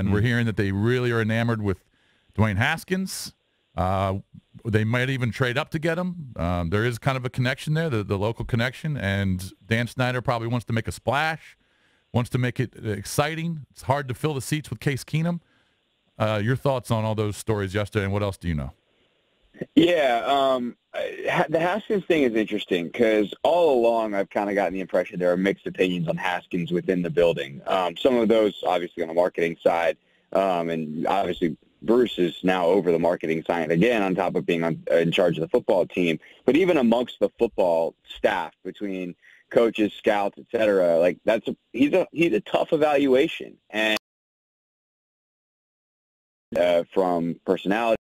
And we're hearing that they really are enamored with Dwayne Haskins. They might even trade up to get him. There is kind of a connection there, the local connection. And Dan Snyder probably wants to make a splash, wants to make it exciting. It's hard to fill the seats with Case Keenum. Your thoughts on all those stories yesterday, and what else do you know? Yeah, the Haskins thing is interesting because all along I've kind of gotten the impression there are mixed opinions on Haskins within the building. Some of those obviously on the marketing side, and obviously Bruce is now over the marketing side again on top of being in charge of the football team. But even amongst the football staff, between coaches, scouts, et cetera, like he's a tough evaluation, and from personality.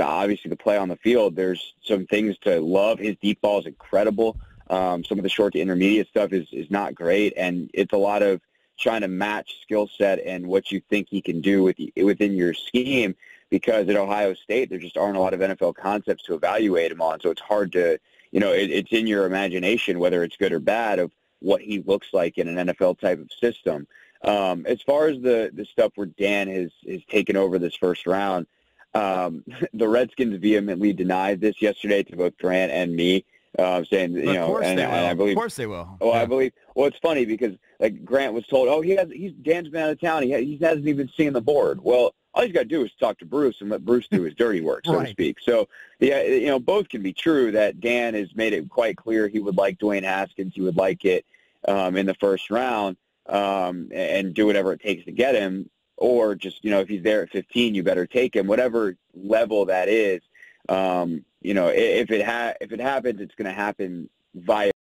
Obviously the play on the field, there's some things to love. His deep ball is incredible. Some of the short to intermediate stuff is not great. And it's a lot of trying to match skill set and what you think he can do within your scheme, because at Ohio State, there just aren't a lot of NFL concepts to evaluate him on. So it's hard to, you know, it's in your imagination, whether it's good or bad, of what he looks like in an NFL type of system. As far as the stuff where Dan has taken over this first round, the Redskins vehemently denied this yesterday to both Grant and me, saying, you know, and I believe, of course they will. Oh, yeah. I believe. Well, it's funny because like Grant was told, oh, Dan's been out of town. He hasn't even seen the board. Well, all he's got to do is talk to Bruce and let Bruce do his dirty work, so to speak. So, yeah, you know, both can be true that Dan has made it quite clear he would like Dwayne Haskins. He would like it in the first round and do whatever it takes to get him. Or just, you know, if he's there at 15, you better take him, whatever level that is. You know, if it happens, it's going to happen via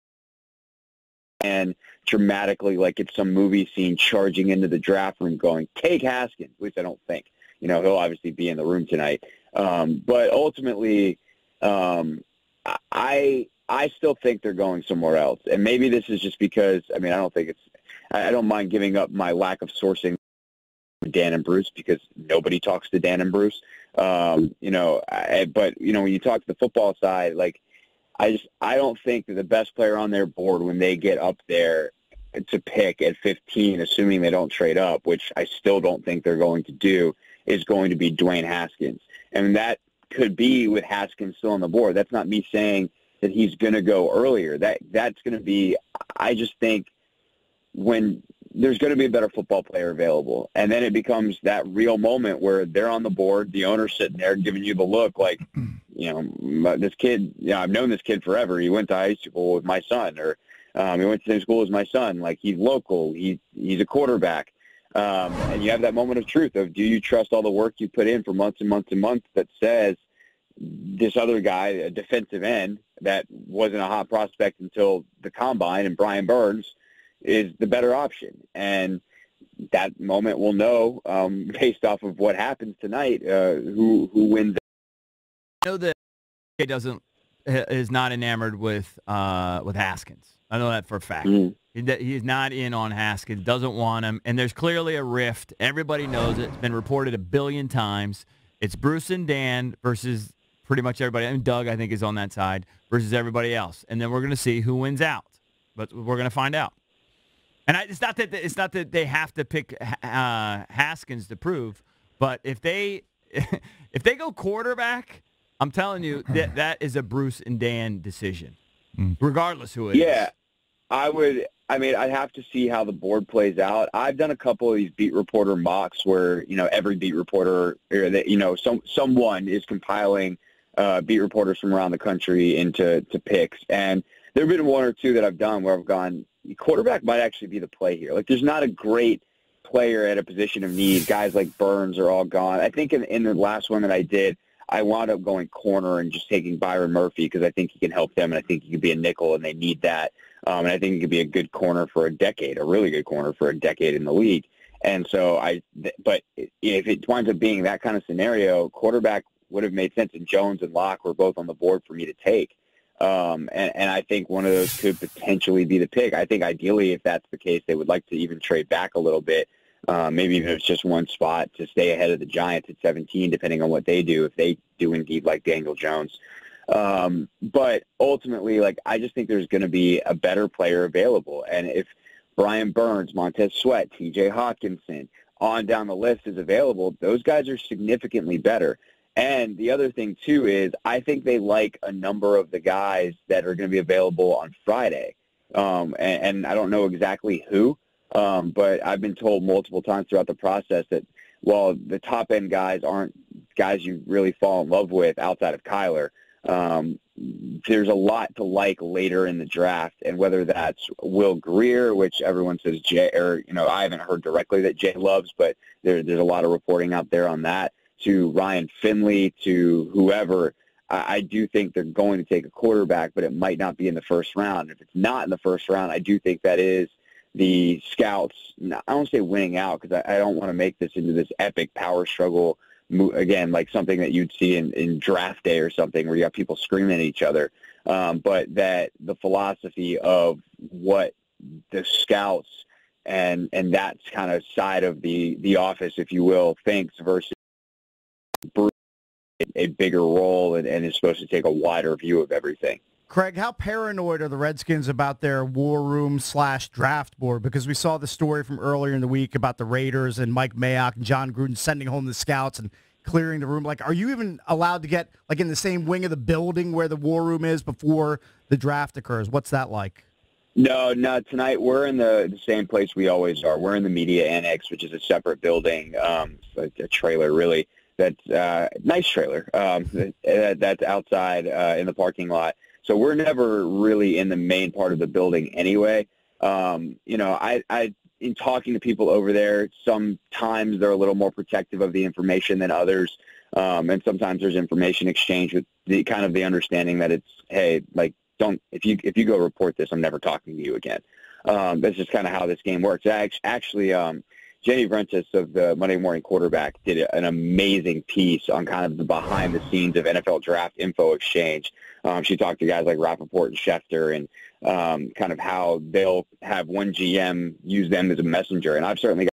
and dramatically, like it's some movie scene, charging into the draft room going, take Haskins, which I don't think. You know, he'll obviously be in the room tonight. But ultimately, I still think they're going somewhere else. And maybe this is just because, I mean, I don't mind giving up my lack of sourcing Dan and Bruce, because nobody talks to Dan and Bruce. You know, but you know, when you talk to the football side, like I don't think that the best player on their board when they get up there to pick at 15, assuming they don't trade up, which I still don't think they're going to do, is going to be Dwayne Haskins. And that could be with Haskins still on the board. That's not me saying that he's going to go earlier. That's going to be, I just think when there's going to be a better football player available. And then it becomes that real moment where they're on the board, the owner's sitting there giving you the look like, you know, this kid, you know, I've known this kid forever. He went to high school with my son, or he went to the same school as my son. Like, he's local. He's a quarterback. And you have that moment of truth of, do you trust all the work you put in for months and months and months that says this other guy, a defensive end that wasn't a hot prospect until the combine, and Brian Burns, is the better option? And that moment we'll know based off of what happens tonight, who wins. I know that Jay is not enamored with Haskins. I know that for a fact. He's not in on Haskins, doesn't want him, and there's clearly a rift. Everybody knows it. It's been reported a billion times. It's Bruce and Dan versus pretty much everybody. I mean, Doug, I think, is on that side versus everybody else. And then we're going to see who wins out, but we're going to find out. And it's not that they have to pick Haskins to prove, but if they go quarterback, I'm telling you that is a Bruce and Dan decision, regardless who it is. Yeah, I'd have to see how the board plays out. I've done a couple of these beat reporter mocks where, you know, every beat reporter, you know, someone is compiling beat reporters from around the country into picks, and there have been one or two that I've done where I've gone, quarterback might actually be the play here. Like, there's not a great player at a position of need. Guys like Burns are all gone. I think in the last one that I did, I wound up going corner and just taking Byron Murphy because I think he can help them, and I think he could be a nickel, and they need that. And I think he could be a good corner for a decade, a really good corner for a decade in the league. And so but if it winds up being that kind of scenario, quarterback would have made sense, and Jones and Locke were both on the board for me to take. And I think one of those could potentially be the pick. I think ideally, if that's the case, they would like to even trade back a little bit, maybe even if it's just one spot, to stay ahead of the Giants at 17, depending on what they do, if they do indeed like Daniel Jones. But ultimately, like, I just think there's going to be a better player available. And if Brian Burns, Montez Sweat, TJ Hopkinson, on down the list is available, those guys are significantly better. And the other thing, too, is I think they like a number of the guys that are going to be available on Friday. And I don't know exactly who, but I've been told multiple times throughout the process that, well, the top-end guys aren't guys you really fall in love with outside of Kyler. There's a lot to like later in the draft, and whether that's Will Greer, which everyone says Jay, or I haven't heard directly that Jay loves, but there's a lot of reporting out there on that, to Ryan Finley, to whoever. I do think they're going to take a quarterback, but it might not be in the first round. If it's not in the first round, I do think that is the scouts. I don't say winning out, because I don't want to make this into this epic power struggle again, like something that you'd see in draft day or something where you have people screaming at each other, but that the philosophy of what the scouts and that kind of side of the office, if you will, thinks versus Bruce, a bigger role and is supposed to take a wider view of everything. Craig, how paranoid are the Redskins about their war room / draft board? Because we saw the story from earlier in the week about the Raiders and Mike Mayock and John Gruden sending home the scouts and clearing the room. Like, are you even allowed to get in the same wing of the building where the war room is before the draft occurs? What's that like? No. Tonight we're in the same place we always are. We're in the media annex, which is a separate building, a trailer really. That's a nice trailer. That's outside in the parking lot. So we're never really in the main part of the building anyway. I in talking to people over there, sometimes they're a little more protective of the information than others, and sometimes there's information exchange with the kind of the understanding that it's, hey, don't if you go report this, I'm never talking to you again. That's just kind of how this game works. Actually, Jenny Vrentis of the Monday Morning Quarterback did an amazing piece on kind of the behind-the-scenes of NFL Draft Info Exchange. She talked to guys like Rapaport and Schefter and kind of how they'll have one GM use them as a messenger. And I've certainly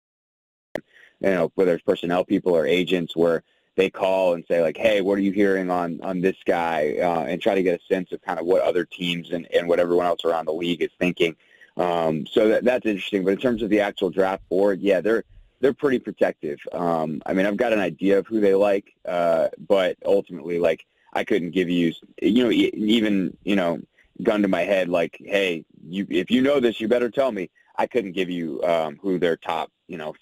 got, whether it's personnel people or agents, where they call and say, hey, what are you hearing on this guy? And try to get a sense of kind of what other teams and what everyone else around the league is thinking. So that's interesting. But in terms of the actual draft board, yeah, they're pretty protective. I mean, I've got an idea of who they like, but ultimately, I couldn't give you, even, gun to my head, hey, if you know this, you better tell me. I couldn't give you who their top,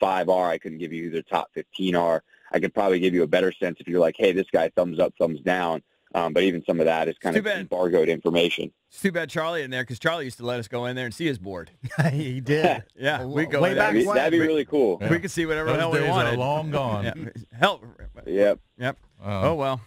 5 are. I couldn't give you who their top 15 are. I could probably give you a better sense if you're hey, this guy, thumbs up, thumbs down. But even some of that is kind of embargoed information. It's too bad Charlie in there, because Charlie used to let us go in there and see his board. He did. Yeah, we go way back. That'd be really cool. Yeah. We could see whatever the hell we wanted. Those days are long gone. Yep. Yep. Oh well.